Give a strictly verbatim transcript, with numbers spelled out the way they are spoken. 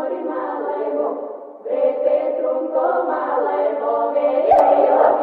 Mori malevo, vete trunco malevo, vete